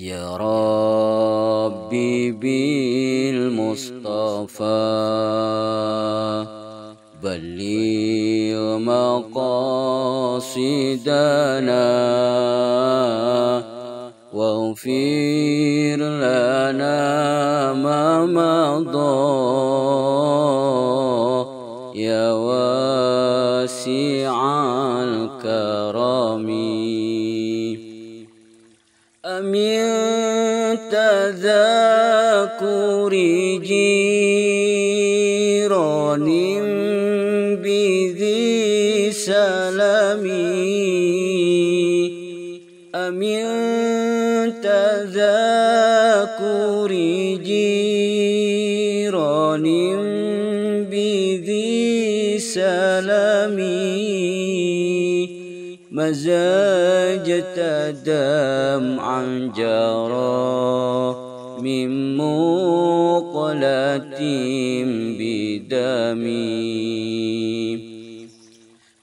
يا ربي بالمصطفى بلغ مقاصدنا واغفر لنا ما مضى يا واسع الكرم. من تذاكر جيران بذي سلام أمن تذاكر جيران بذي سلام مزاجت دمعا جرى من مقلة بدمي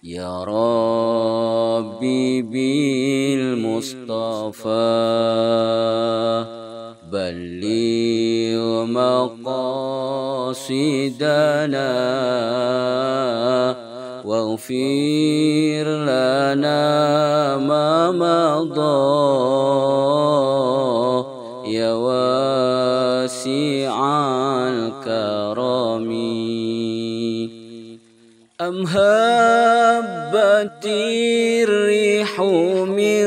يا ربي بالمصطفى بلغ مقاصدنا واغفر لنا ما مضى يا واسع الكرم. أم هبت الريح من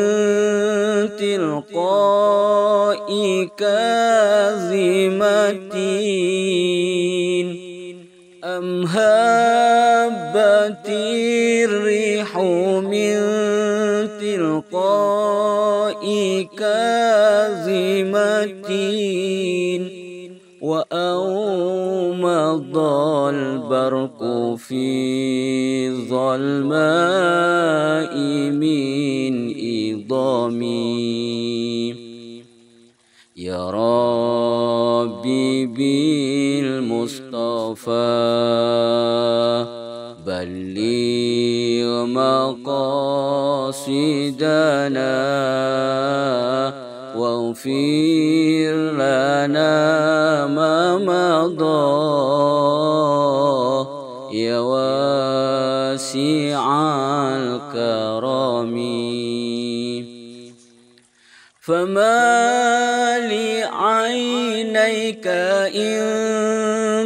تلقاء كاظمة أم هبت الريح من تلقاء كاظمة وأومض البرق في الظلماء من إضامي يا ربي بالمصطفى بلغ مقاصدنا واغفر لنا ما مضى يا واسع الكرم. فما لعينيك إن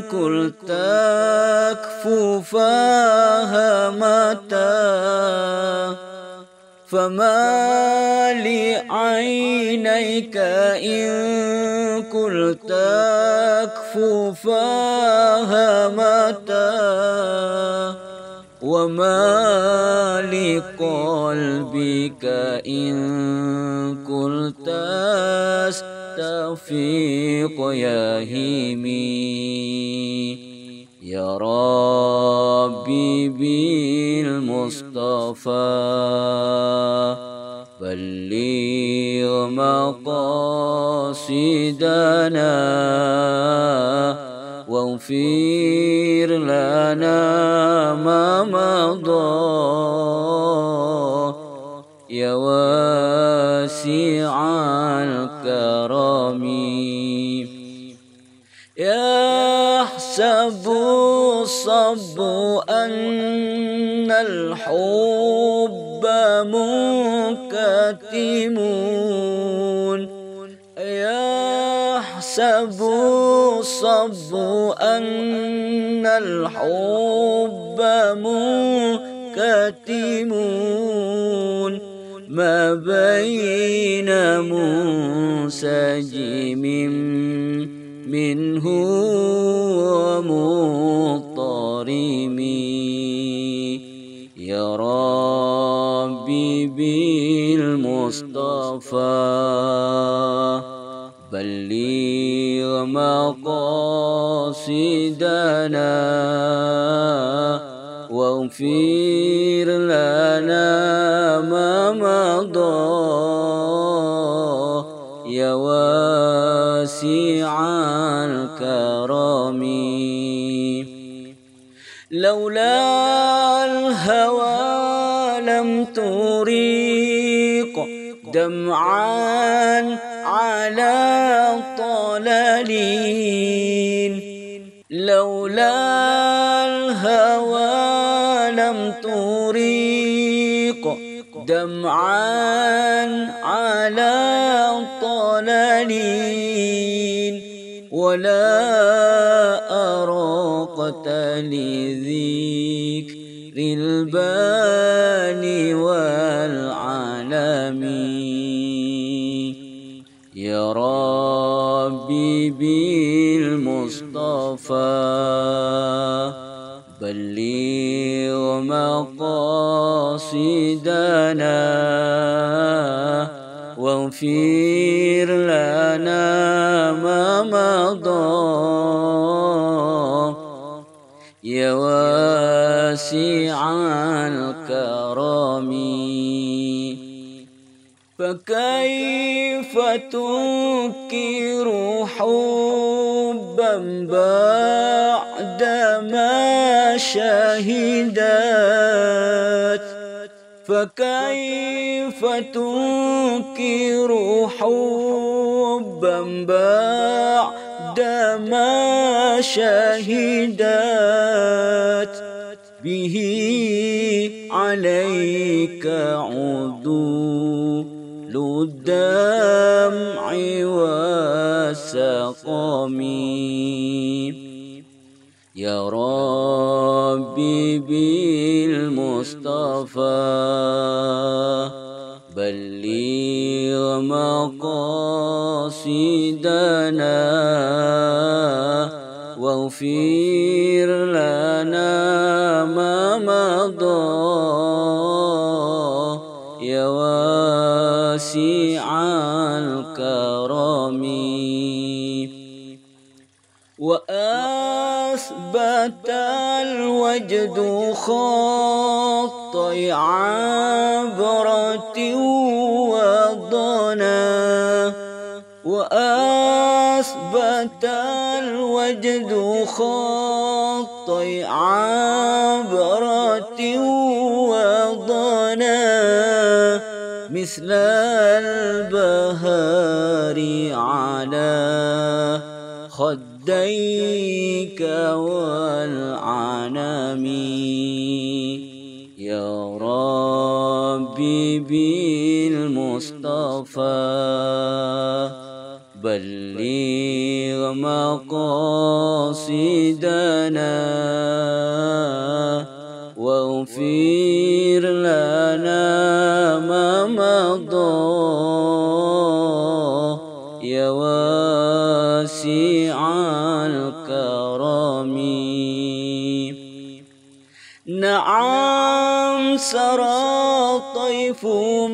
قلت اكف فهمتا فما لعينيك إن قلت اكف فهمتا وما لقلبك إن قلت استفيق يا هيمي يا ربي بالمصطفى بلغ مقاصدنا واغفر لنا ما مضى يا واسع الكرم. يحسب الصب أن الحب منكتم يحسب الصب أن الحب منكتم ما بين منسجم منه ومضطرم يا ربي بالمصطفى بلغ مقاصدنا واغفر لنا ما مضى يا واسع الكرم. لولا الهوى لم تريق دمعا على طلالين لولا الهوى لم تريق دمعا على طلالين ولا أراقة لذكر الباني والعالمين يا ربي بالمصطفى بلغ مقاصدنا واغفر لنا ما مضى يا واسع الكرم فكيف تنكر حبا بعدما شهدت فكيف تنكر حبا بعدما شهدت به عليك عدو الدمع والسقم يا ربي بالمصطفى بلغ مقاصدنا واغفر لنا ما مضى يا واسع الكرم وأثبت الوجد خط عبرة وضنا وأثبت الوجد خط عبرة وضنا مثل البهار على خديك والعنم يا ربي بالمصطفى بلغ مقاصدنا واغفر لنا ما مضى يا واسع الكرم نعم سرى طيف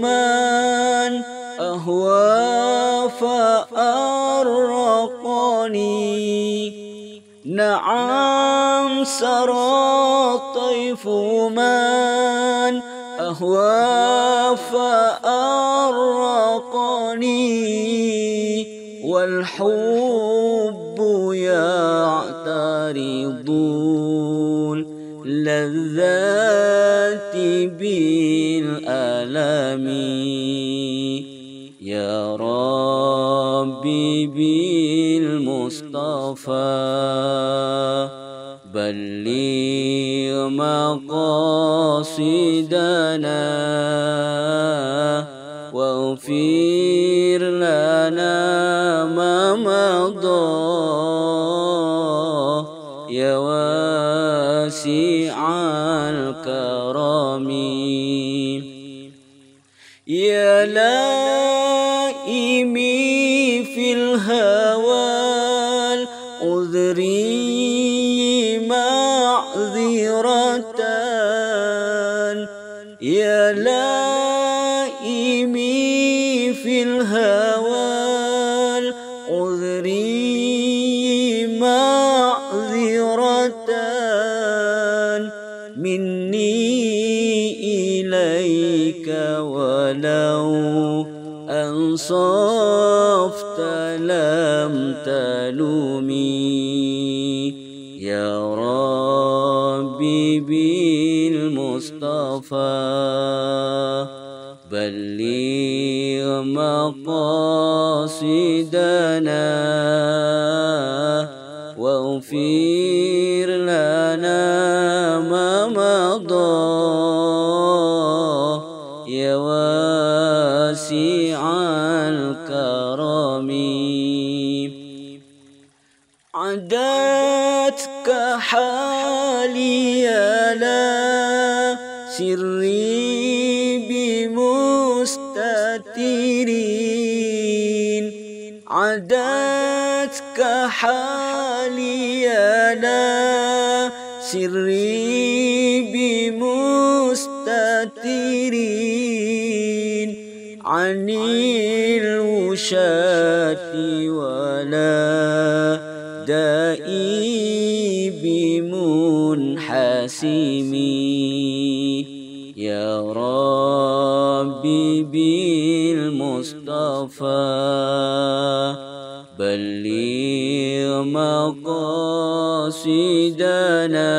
من أهوى فأرقني نعم سرى طيف من أهوى فأرقني والحب يعترض اللذات بالألم يا ربي بالمصطفى بلغ مقاصدنا واغفر لنا ما مضى يا واسع الكرم يا لائمي في الهوى عذري معذرة يا لائمي في الهوى عذري معذرة مني إليك ولو أنصفت لم تلومي يا ربي بالمصطفى بلغ مقاصدنا واغفر لنا ما مضى يا واسع الكرم. عدتك حالي على سري بمستترين، عدتك حالي على سري بمستترين عن الوشاة ولا دائي بمنحسم. يا ربي بالمصطفى بلغ مقاصدنا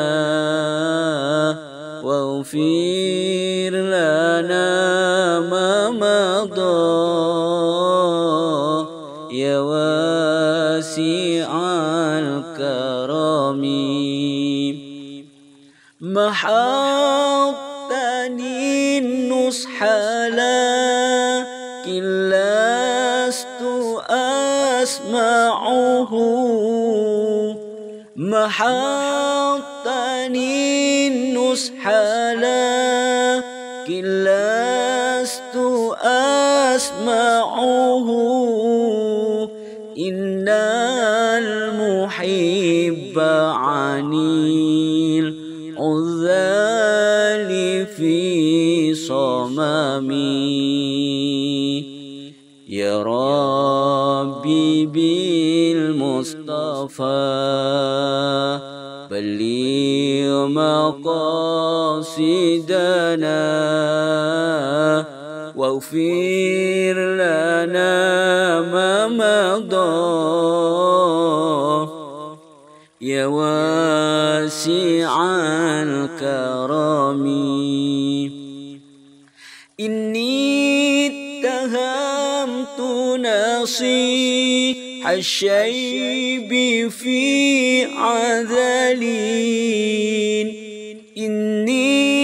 واغفر لنا ما مضى يا واسع الكرم. محطني النصح لكن لست أسمعه، محطني النصح لكن لست أسمعه. إن المحب عني عذالي في صمامي. يا ربي بالمصطفى بلغ مقاصدنا واغفر لنا ما مضى يا واسع الكرم. إني اتهمت نصيح الشيب في عذلين، إني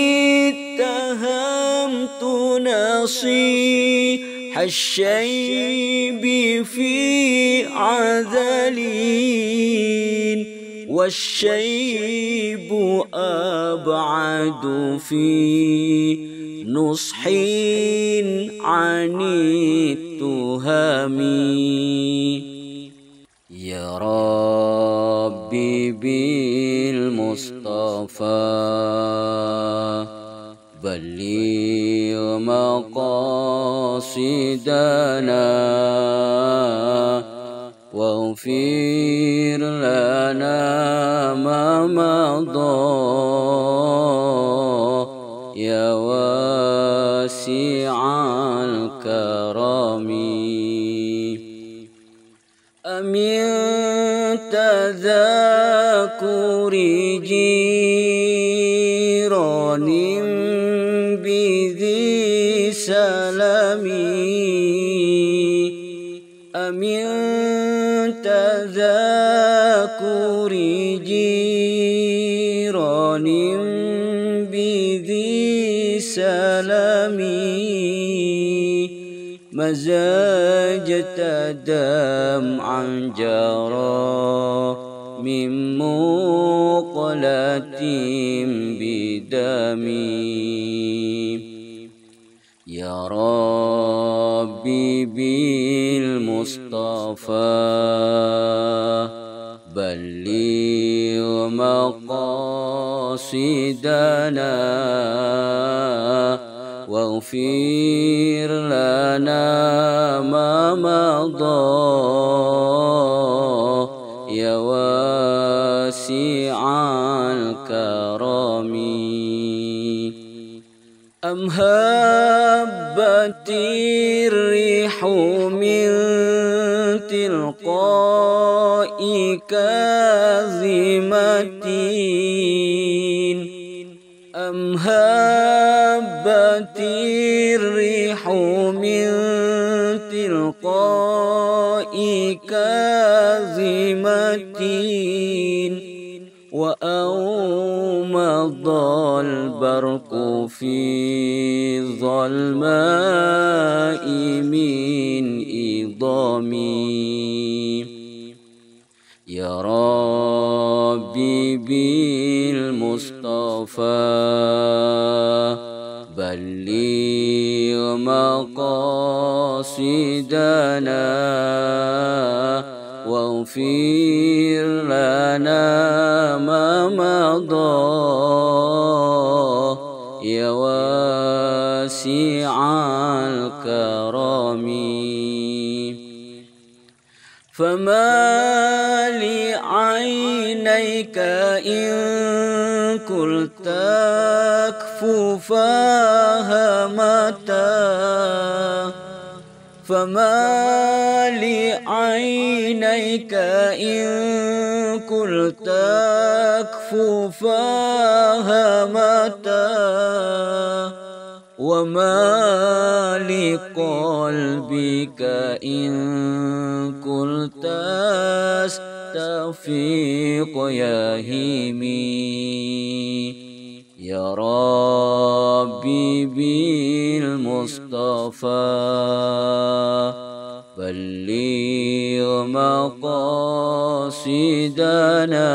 اتهمت نصيح الشيب في عذلين والشيب أبعد في نصح عن التهم. يا ربي بالمصطفى بلغ مقاصدنا واغفر لنا ما مضى يا واسع الكرم. أمن تذاكر جيران بذي سلام، أمن تذاكر جيران بذي سلام مزاجت دمعا جرى من مقلة بدمي. يا ربي بالمصطفى بلغ مقاصدنا واغفر لنا ما مضى يا واسع الكرم. أم هبت الريح من تلقاء كاظمة، أم هبت الريح من كاظمتين وأغمض البرق في ظلماء من إضامي يا ربي بالمصطفى بلغ مقاصدنا واغفر لنا ما مضى يا واسع الكرم فما لعينيك إن قلت اكف فهمتا فما لعينيك إن قلت اكف فهمتا وما لقلبك إن قلت استفيق يا هيمي يا ربي بالمصطفى بلغ مقاصدنا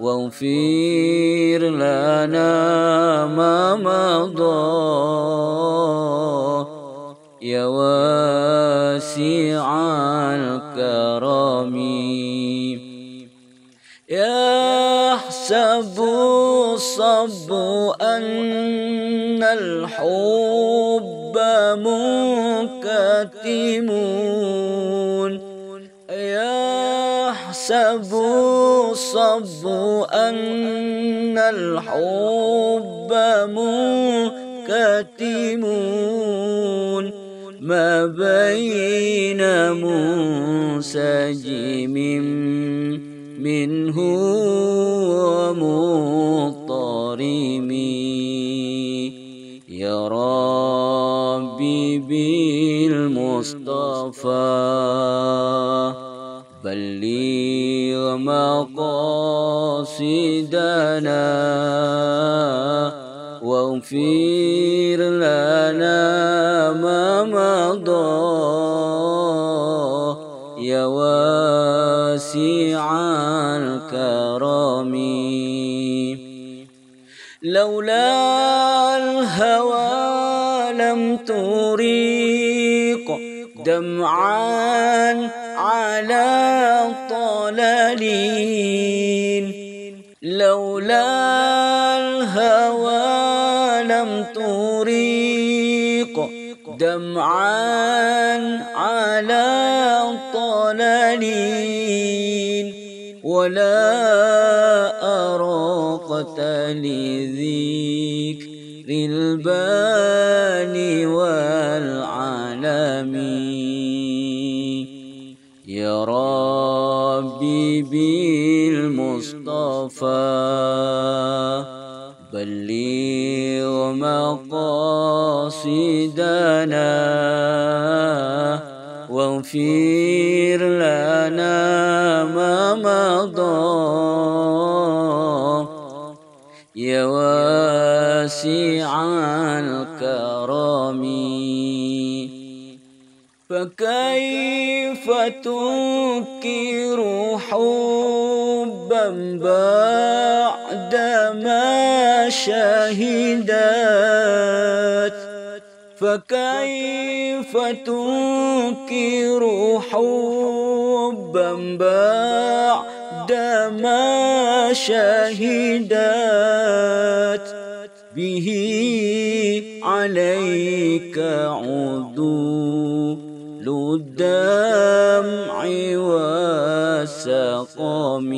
واغفر لنا ما مضى يا واسع الكرم يحسب الصب أن الحب منكتم يحسب الصب أن الحب منكتم ما بين منسجم منه ومضطرم يا ربي بالمصطفى بلغ مقاصدنا واغفر لنا ما مضى يا واسع الكرم لولا الهوى لم تريق دمعان على طلالين لولا الهوى لم تريق دمعان على طلالين ولا أراقت لذكر الباني والعالمين يا ربي بالمصطفى بلغ مقاصدنا واغفر لنا ما مضى يا واسع الكرم فكيف تنكر حبا بعدما شهدت فكيف تنكر حبا بعدما شهدت به عليك عدو الدمع والسقام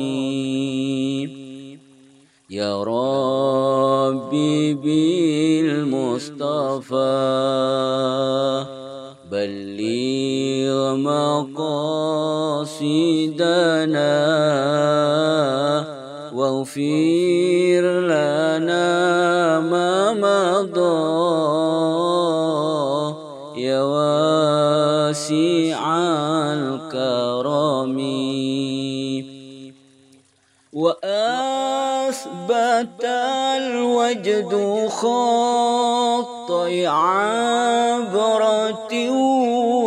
يا ربي بالمصطفى بلغ مقاصدنا واغفر لنا ما مضى يا واسع الكرم وأثبت الوجد خط عبرة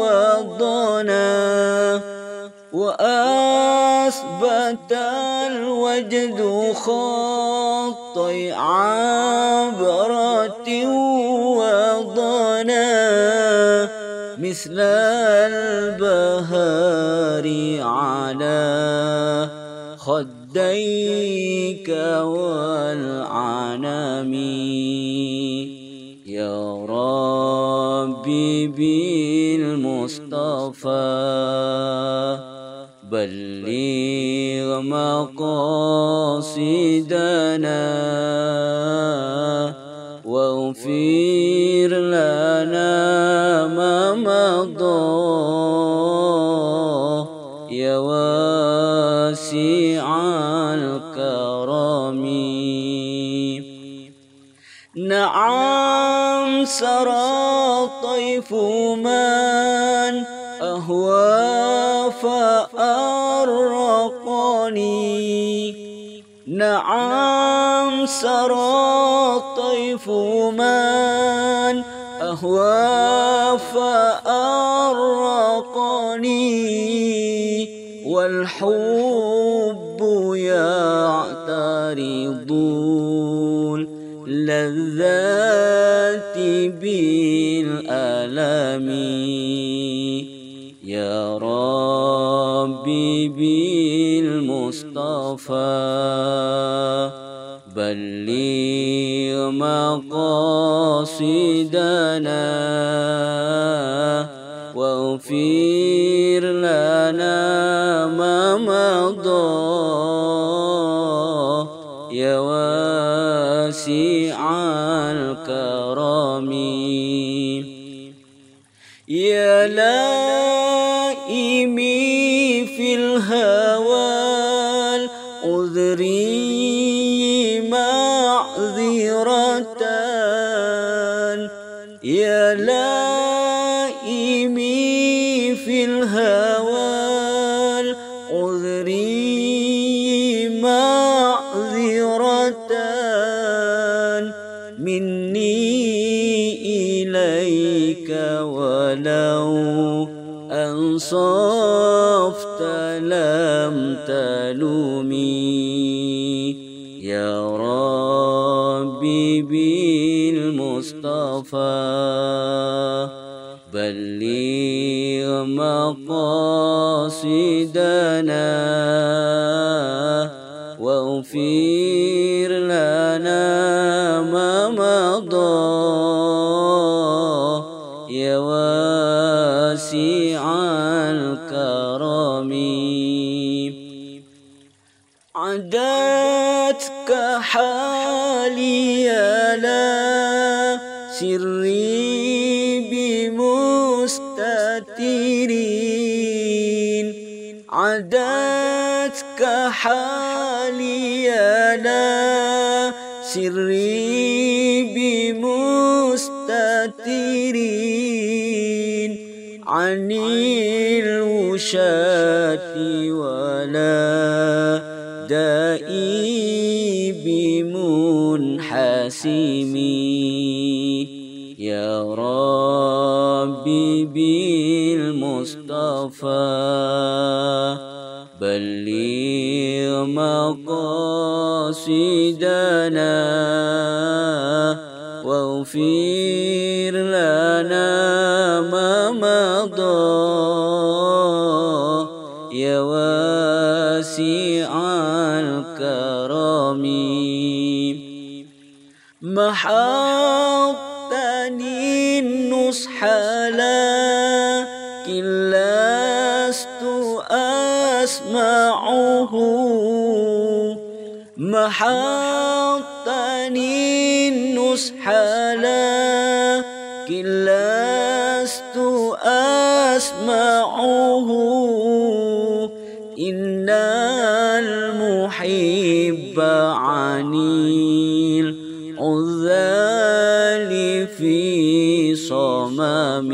وضنا وأثبت الوجد خط عبرة وضنا مثل البهار على خديك والعنم يا ربي بالمصطفى بلغ مقاصدنا واغفر لنا ما مضى يا واسع الكرم. نعم سرى طيف من أهوى فأرقني نعم سرى طيف من أهوى فأرقني والحب يعترض لذات بالألم يا ربي بالمصطفى بلغ مقاصدنا واغفر لنا ما مضى يا واسع الكرم. يا لائمي في الهوى عذري معذرة يا لائمي في الهوى عذري معذرة مني إليك ولو أنصفت لم تلومي يا ربي بالمصطفى بلغ مقاصدنا واغفر لنا ما مضى يا واسع الكرم. عدتك حالي على سري بمستترين عدتك حالي على سري بمستترين عن الوشاة ولا دائي بمنحسم يا ربي بالمصطفى بلغ مقاصدنا واغفر لنا ما مضى يا واسع الكرم. محطني النصح لكن لست أسمعه محطني النصح لكن لست أسمعه إن المحب عن العذال في صمم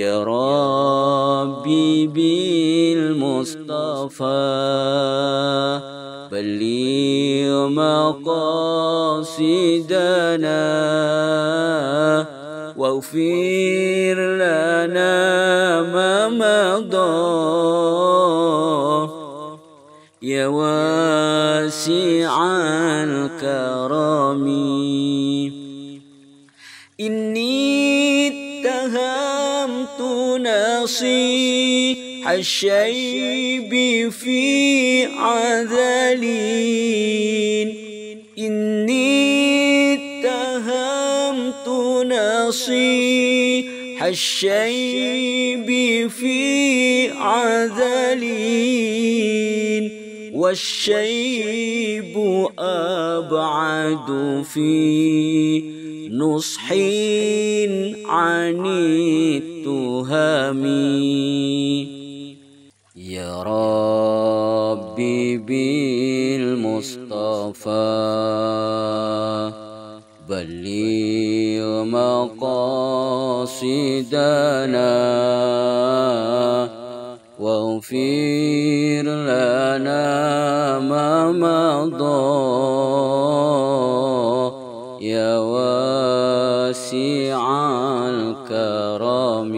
يا ربي بالمصطفى بلغ مقاصدنا واغفر لنا ما مضى يا واسع الكرم. إني اتهمت نصيح الشيب في عذلين، إني اتهمت نصيح الشيب في عذلين، والشيب أبعد في نصح عن التهم. يا ربي بالمصطفى بلغ مقاصدنا واغفر لنا ما مضى يا واسع الكرم.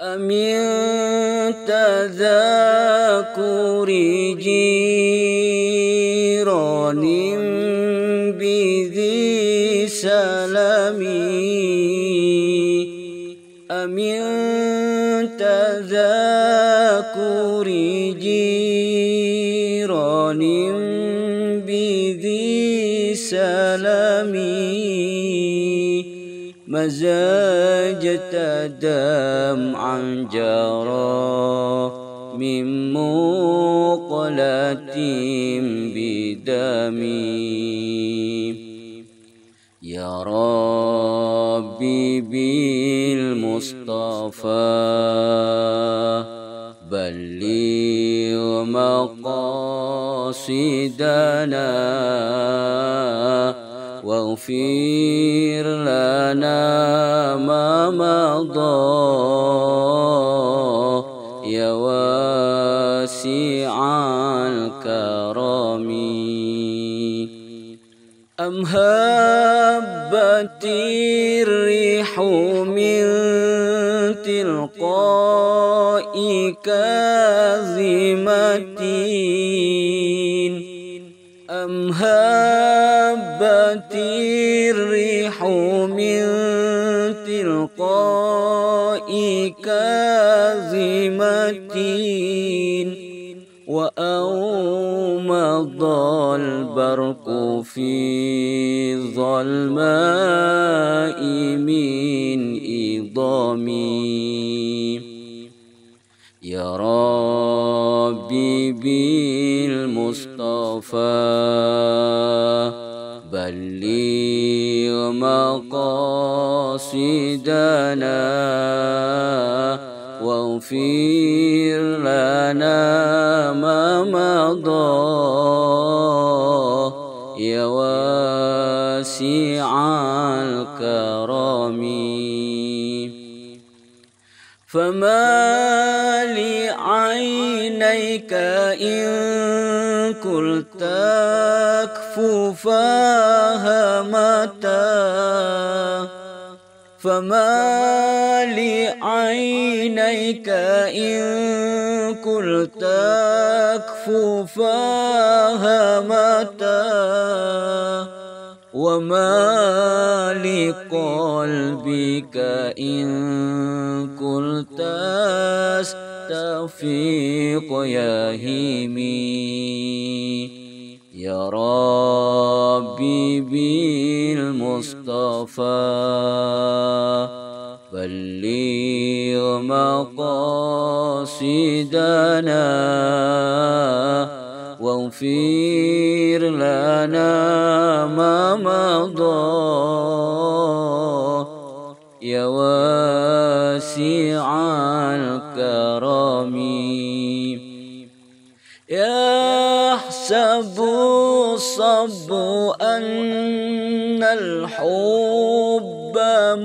أمن تذاكر جيران بذي سلام، أمن تذاكر جيران بذي سلام، مزاجت دمعا جرى من مقلة بدمي. يا ربي بالمصطفى بلغ مقاصدنا واغفر لنا ما مضى يا واسع الكرم. أم هبت الريح من تلقاء كاظمة، أم هبت الريح من تلقاء كاظمة، وأومض البرق في الظلماء من إضامي. يا ربي بالمصطفى بلغ مقاصدنا واغفر لنا ما مضى يا واسع الكرم. فما لعينيك إن قلت اكف فهمتا، فما لعينيك إن قلت اكف فهمتا، وما لقلبك إن قلت استفيق يا هيمي. يا ربي بالمصطفى بلغ مقاصدنا واغفر لنا ما مضى يا واسع الكرم. يحسب الصب أن الحب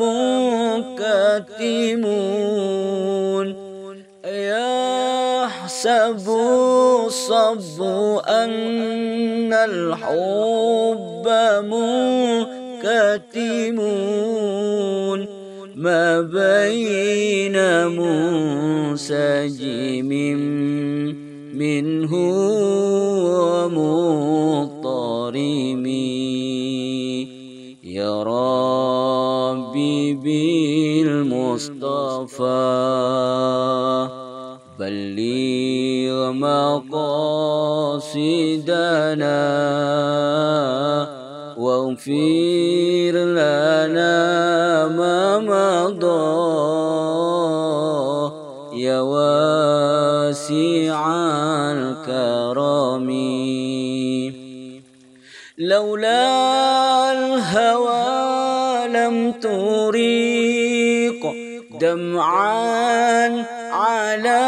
منكر، كاتمون أيحسب الصبي أن الحب منكتم ما بين منسجم منه ومضطرم يا ربي بالمصطفى بلغ مقاصدنا واغفر لنا ما مضى يا واسع الكرم لولا الهوى لم تريق دمعا على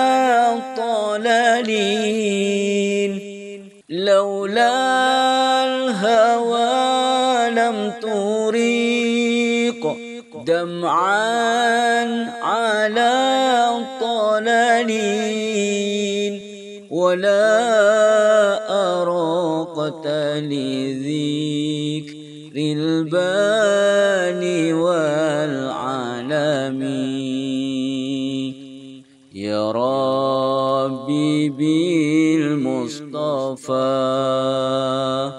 طلالين لولا الهوى لم تريق دمعا على طلالين ولا أراقت لذكر الباني والعالمين يا ربي بالمصطفى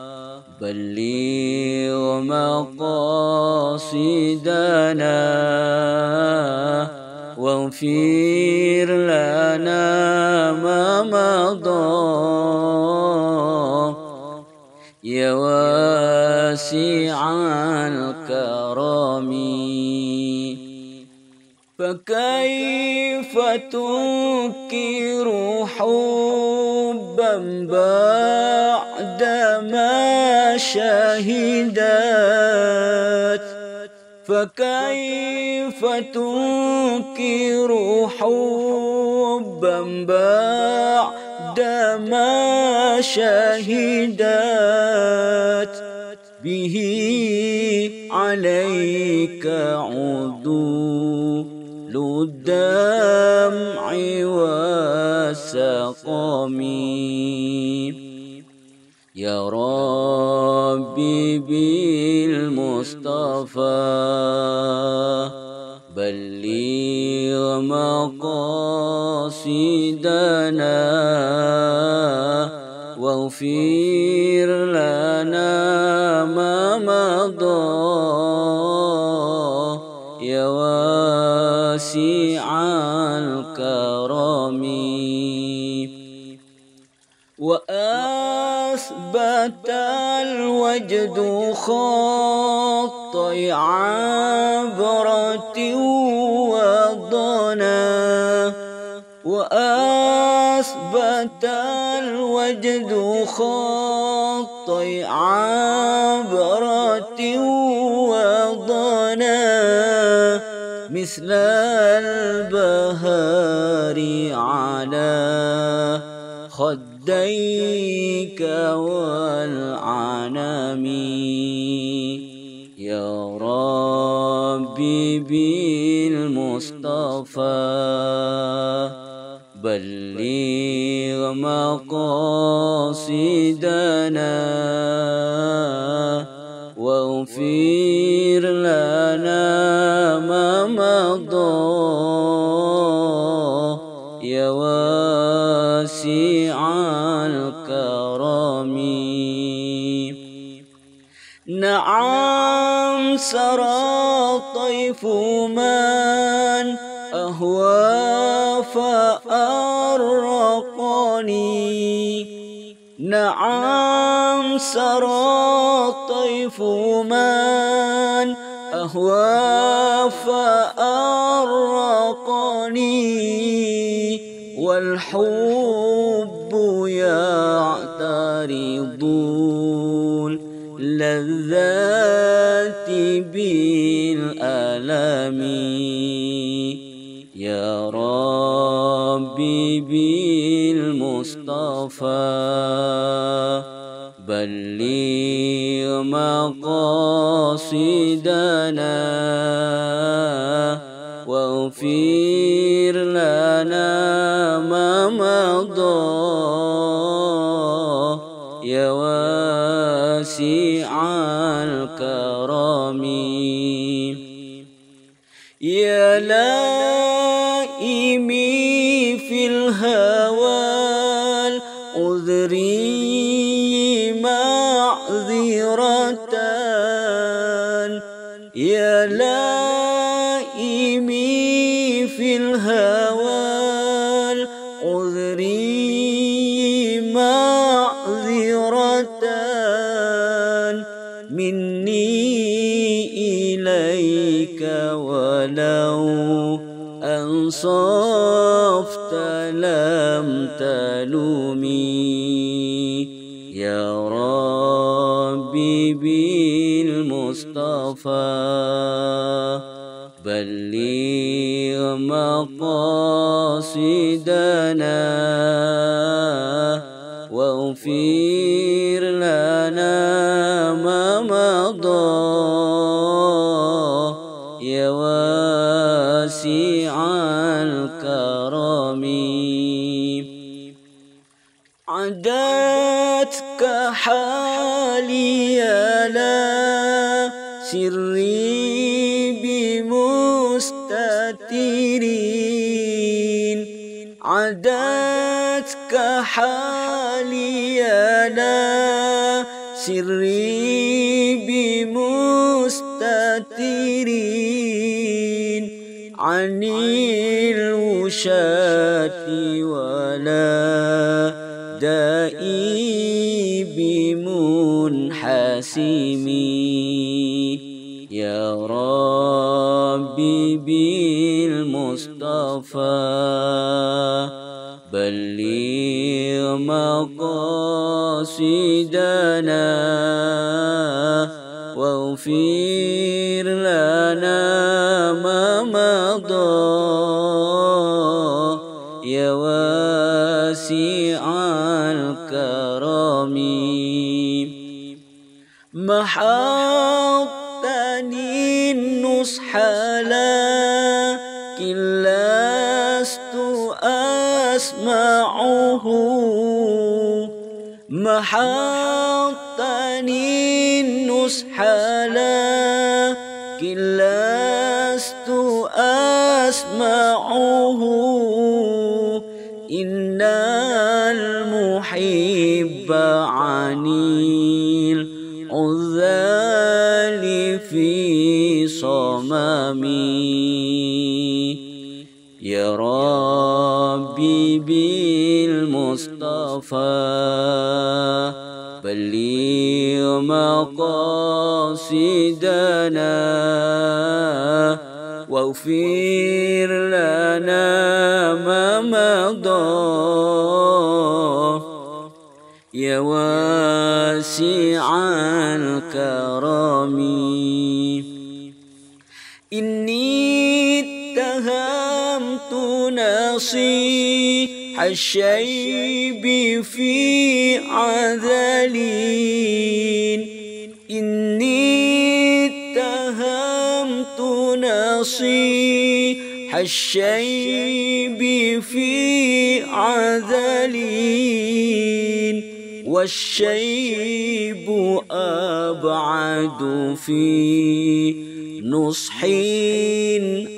بلغ مقاصدنا واغفر لنا ما مضى يا واسع الكرم فكيف تنكر حبا بعدما شهدت فكيف تنكر حبا بعدما شهدت به عليك عدو الدمع والسقم يا ربي بالمصطفى بلغ مقاصدنا واغفر لنا ما مضى يا واسع الكرم وأثبت الوجد خط عبرة وضنا وأثبت الوجد خط عبرة وضنا مثل البهار على خديك والعنم يا ربي بالمصطفى بلغ مقاصدنا واغفر لنا ما مضى يا واسع الكرم نعم سرى طيف من أهوى فأرقني نعم سرى طيف من أهوى فأرقني والحب يعترض اللذات بالألم يا ربي بالمصطفى بلغ مقاصدنا واغفر لنا ما مضى يا واسع الكرم يا لائمي في الهوى عذري معذرة يا لائمي في الهوى عذري معذرة مني إليك ولو أنصفت لم تلومي يا ربي بالمصطفى بلغ مقاصدنا واغفر لنا ما مضى يا واسع الكرم عدتك حالي لا سري بمستترين عدتك حالي لا سري بمستترين عن الوشاة ولا دائي بمنحسمي يا ربي بالمصطفى بلغ مقاصدنا واغفر لنا ما مضى يا واسع الكرم محطني النصح لكن لست أسمعه محطني النصح لكن لست أسمعه إن المحب عني العذال في صمامي يا ربي بالمصطفى بلغ مقاصدنا واغفر لنا ما مضى يا واسع الكرم إني اتهمت نصيح الشيب في عذلين إني اتهمت نصيح الشيب في عذلين والشيب أبعد في نصح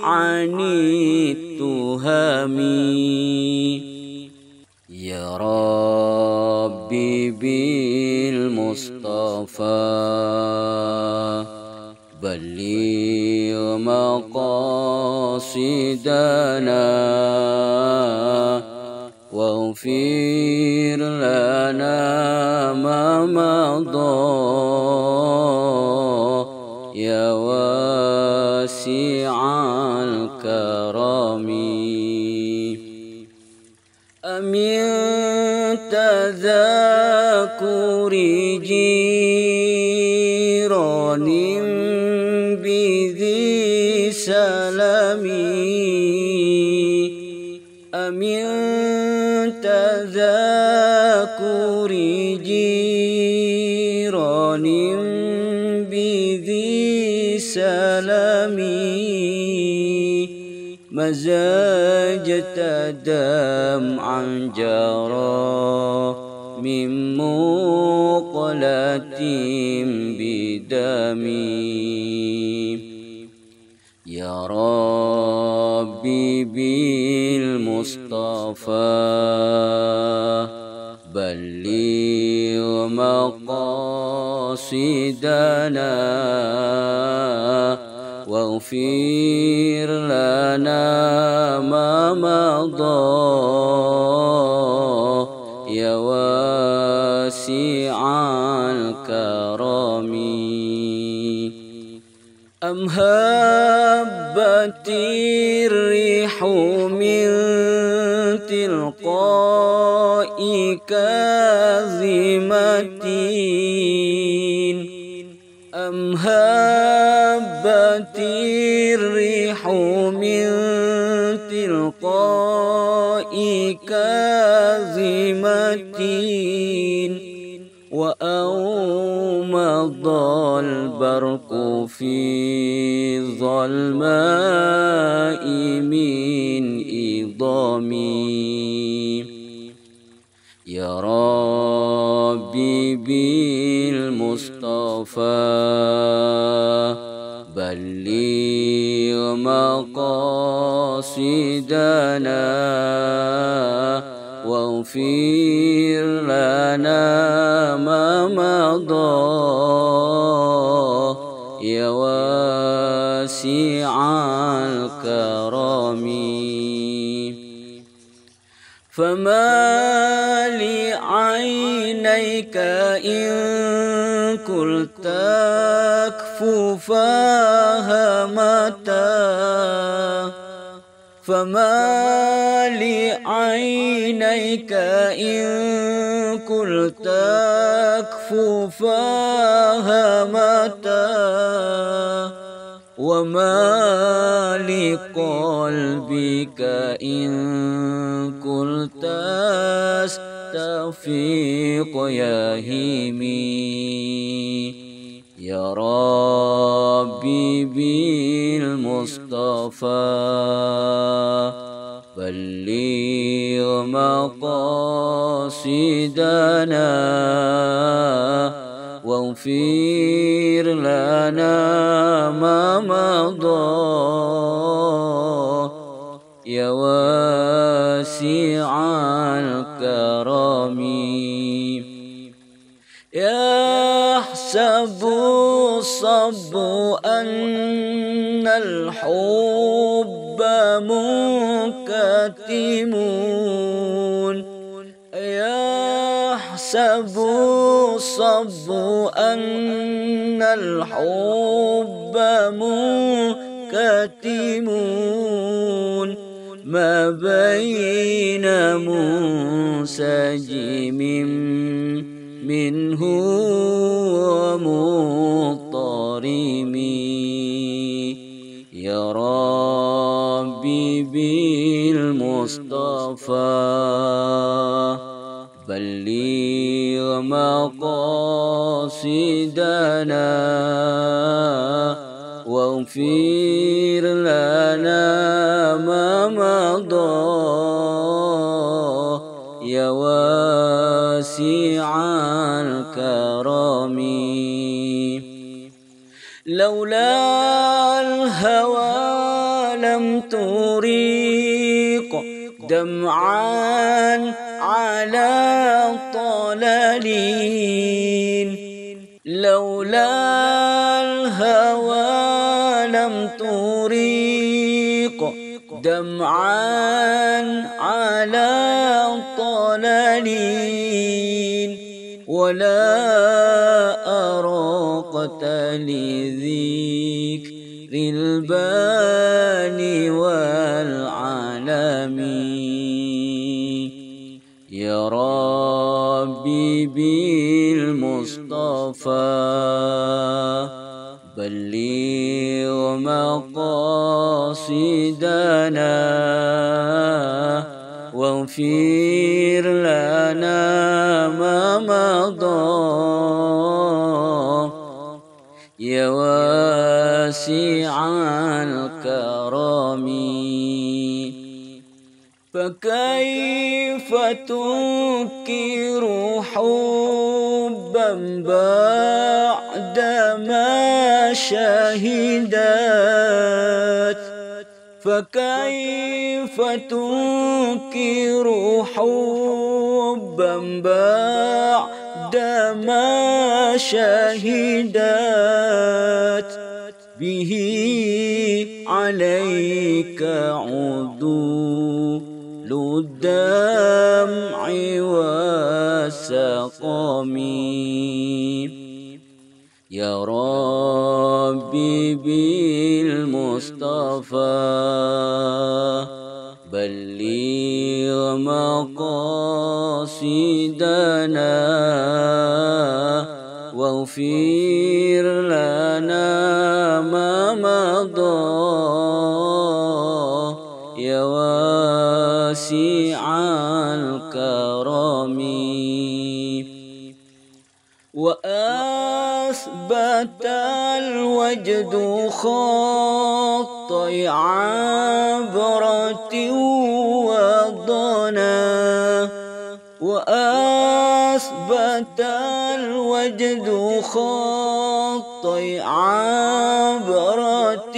عن التهم يا ربي بالمصطفى بلغ مقاصدنا واغفر لنا ما مضى يا واسع الكرم أمن تذاكر جيران بذي سلام تذاكر جيران بذي سلام مزاجة دمعا جرى من مقلة بدمي يا ربي بالمصطفى بلغ مقاصدنا واغفر لنا ما مضى يا واسع الكرم. أم هبت الريح من تلقاء كاظمة أم هبت الريح من تلقاء كاظمة وأومض البرق في الظلماء من إضامي يا ربي بالمصطفى بلغ مقاصدنا واغفر لنا ما مضى يا واسع الكرم. فما لعينيك إن قلت اكف فهمتا فما لعينيك إن قلت اكف فهمتا وما لقلبك إن قلت استفيق يا هيمي يا ربي بالمصطفى بلغ مقاصدنا واغفر لنا ما مضى يا واسع الكرم. يحسب الصب أن الحب منكتم يحسب الصب أن الحب منكتم ما بين منسجم منه ومضطرم يا ربي بالمصطفى بلغ مقاصدنا واغفر لنا ما مضى يا واسع الكرم. لولا الهوى لم تريق دمعا على طلالين لولا الهوى لم تريق دمعا على طلالين ولا أراقت لذكر الباني والعالمين يا ربي بالمصطفى بلغ مقاصدنا واغفر لنا ما مضى يا واسع الكرم. فكيف تنكر حبا بعدما شهدت فكيف تنكر حبا بعدما شهدت به عليك عدو للدمع والسقم يا ربي بالمصطفى بلغ مقاصدنا واغفر لنا ما مضى يا واسع الكرم وأثبت الوجد خط عبرة وضنا وأثبت الوجد خط عبرة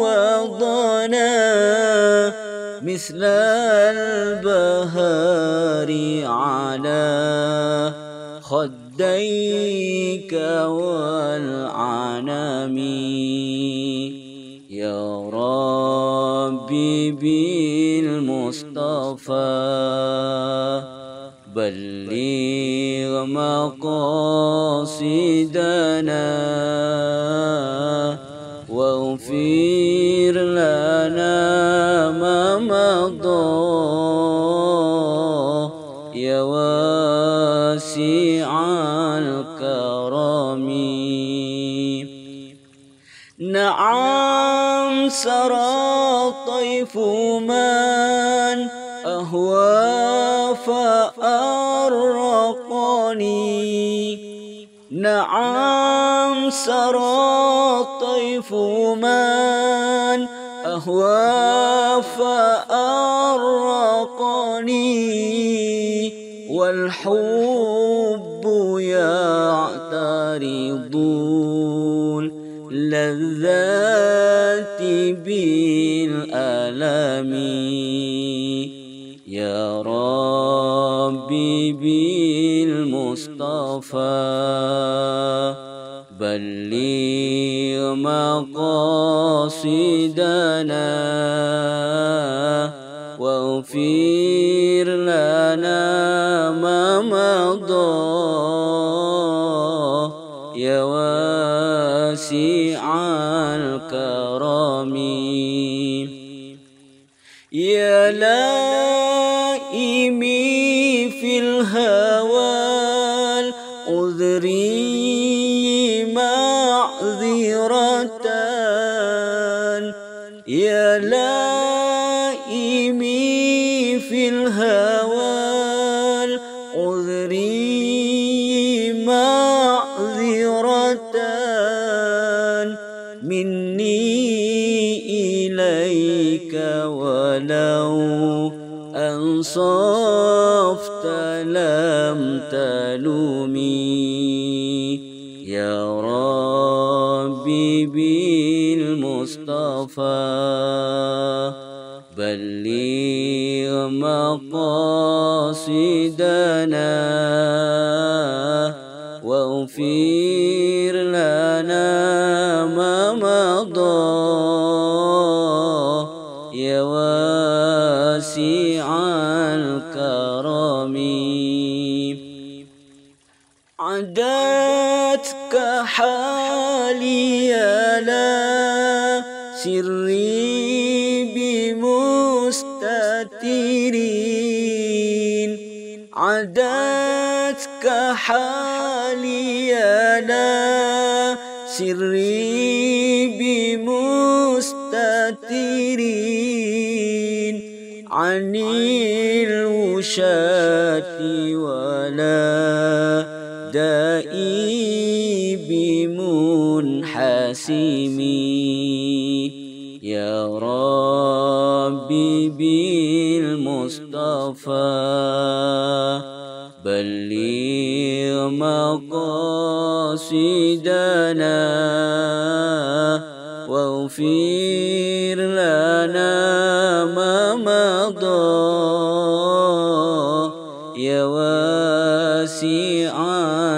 وضنا مثل البهار على خديك والعنم يا ربي بالمصطفى بلغ مقاصدنا واغفر لنا ما مضى يا واسع الكرم نعم سرى طيف من أهوى فأرقني نعم سرى طيف من أهوى فأرقني والحب يعترض اللذات بالألم يا ربي بالمصطفى بلغ مقاصدنا واغفر لنا ما مضى يا واسع الكرم يا لائمي في الهوى عذري معذرة يا لائمي في الهوى عذري معذرة مني إليك ولو أنصفت لم تلومي يا ربي بالمصطفى بلغ مقاصدنا واغفر لنا ما مضى يا واسع الكرم عدتك حالي على سري بمستترين عدتك حالي على سري بمستترين عن الوشاة ولا دائي بمنحسمي يا ربي بالمصطفى المصطفى بلغ مقاصدنا واغفر لنا ما مضى يا واسع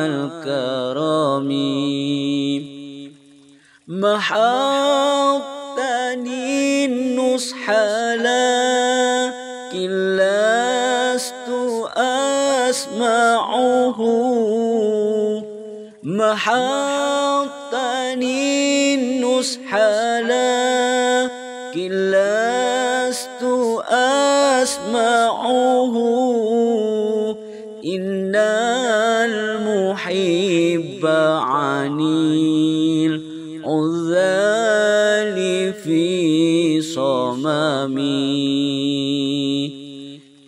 الكرم محطني النصح لكن لست أسمعه محطني النصح لكن لست أسمعه إن المحب عني عذالي في صمامي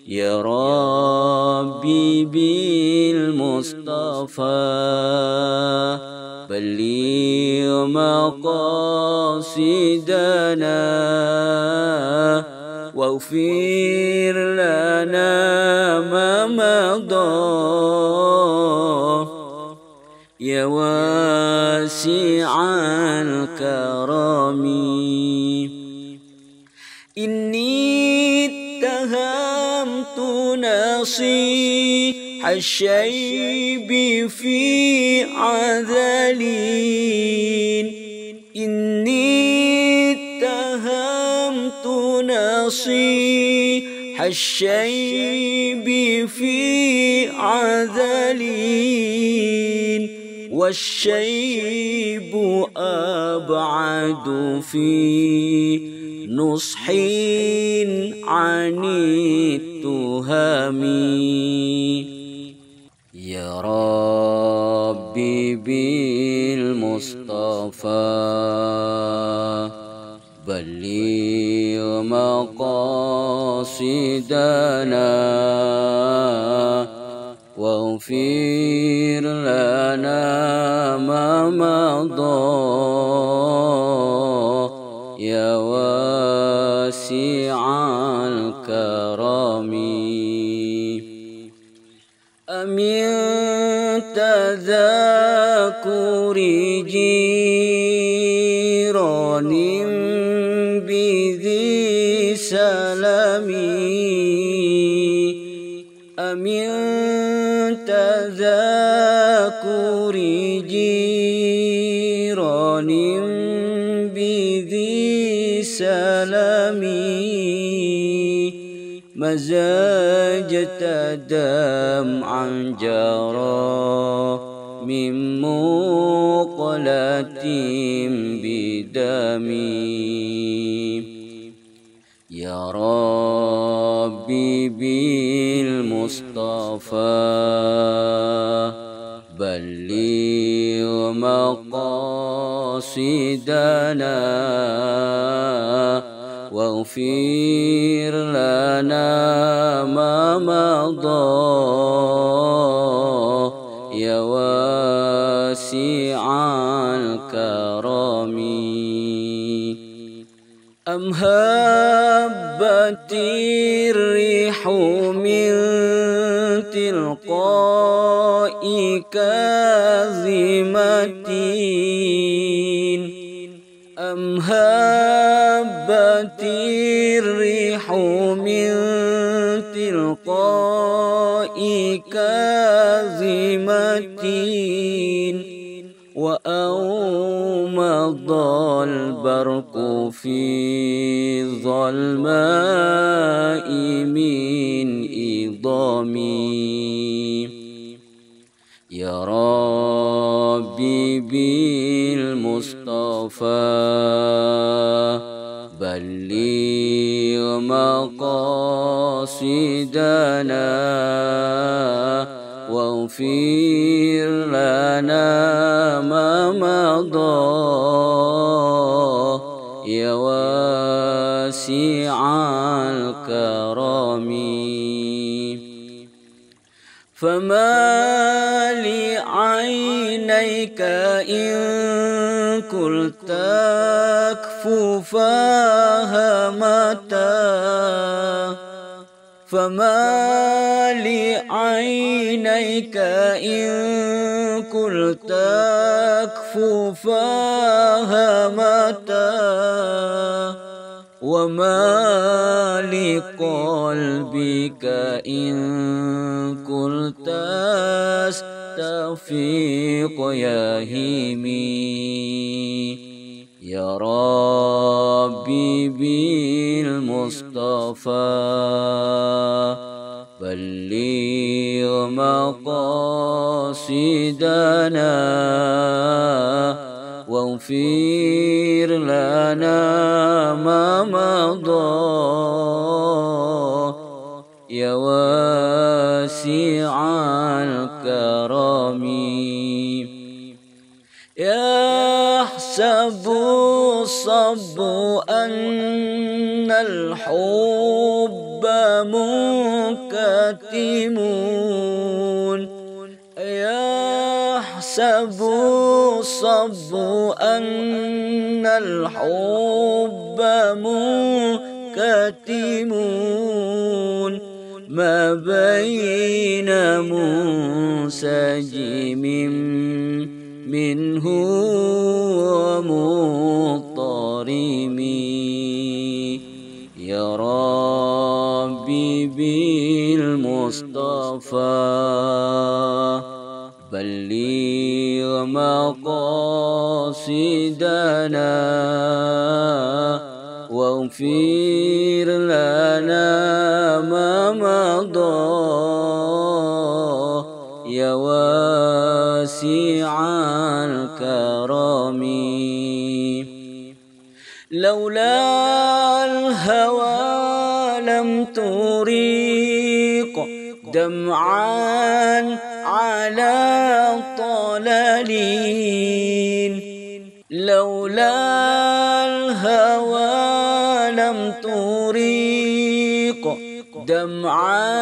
يا ربي بالمصطفى بلغ مقاصدنا واغفر لنا ما مضى يا واسع الكرم إني اتهمت نصيح الشيب في عذلين إني اتهمت نصيح الشيب في عذلين والشيب أبعد في نصح عن التهم يا ربي بالمصطفى بلغ مقاصدنا واغفر لنا ما مضى يا واسع الكرم أمن تذاكر جيران بذي سلام تذاكر جيران بذي سلام مزاجت دمعا جرى من مقلة بدمي يا ربي بالمصطفى بلغ مقاصدنا واغفر لنا ما مضى يا واسع الكرم أم هبت الريح من تلقاء كاظمة أم هبت الريح من تلقاء كاظمة وأومض البرق في الظلماء من إضامي يا ربي بالمصطفى بلغ مقاصدنا واغفر لنا ما مضى يا واسع الكرم فما لعينيك إن قلت اكف فهمتا فما لعينيك إن قلت اكفُ فهمتا وما لقلبك إن قلت استفيق يا هيمي يا ربي بالمصطفى بلغ مقاصدنا واغفر لنا ما مضى يا واسع الكرم يحسب الصب أن الحب منكتمون يحسب الصب أن الحب منكتمون ما بين منسجم منه ومضطرم يا ربي بالمصطفى بلغ مقاصدنا واغفر لنا ما مضى يا واسع الكرم لولا الهوى لم تريق دمعا على طلالين لولا الهوى لم تريق دمعا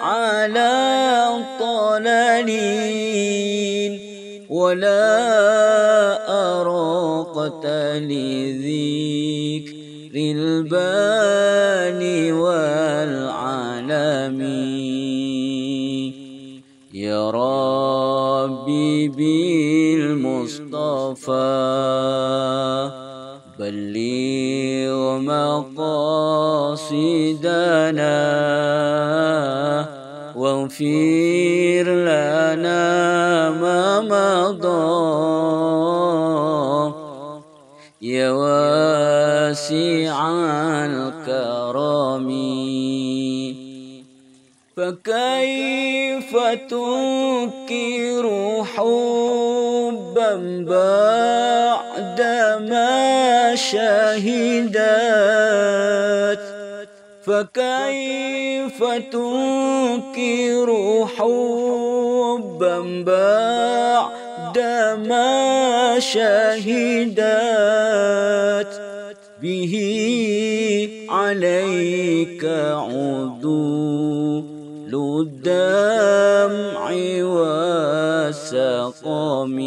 على طلالين ولا أراقت لذكر الباني والعلم يا ربي بالمصطفى بلغ مقاصدنا واغفر لنا ما مضى يا واسع الكرم فكيف تنكر حبا بعدما شهدت فكيف تنكر حبا بعدما شهدت به عليك عدو الدمع والسقم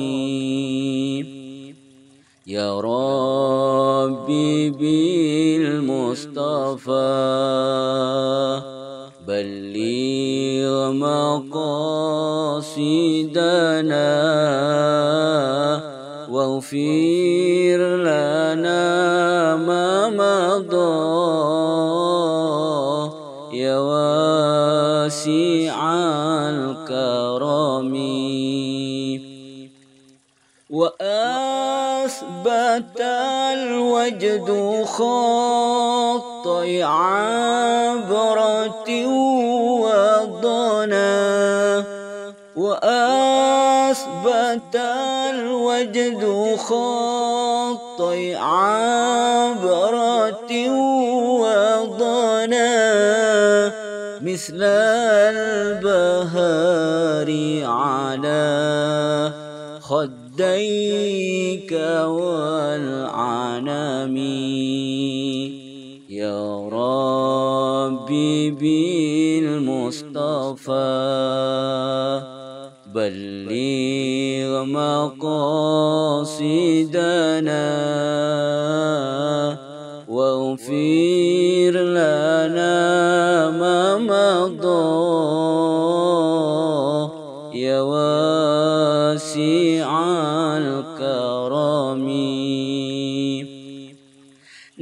يا ربي بالمصطفى بلغ مقاصدنا واغفر لنا ما مضى يا واسع الكرم وأثبت الوجد خط عبرة وضنا وأثبت الوجد خط عبرة وضنا مثل البهار على خديك والعنم يا ربي بالمصطفى بلغ مقاصدنا واغفر لنا ما واسع الكرم.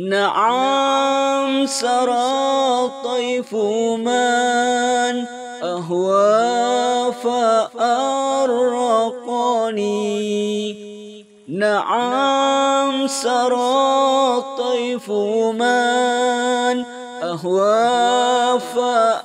نعم سرى طيف من أهوى فأرقني. نعم سرى طيف من أهوى فأرقني.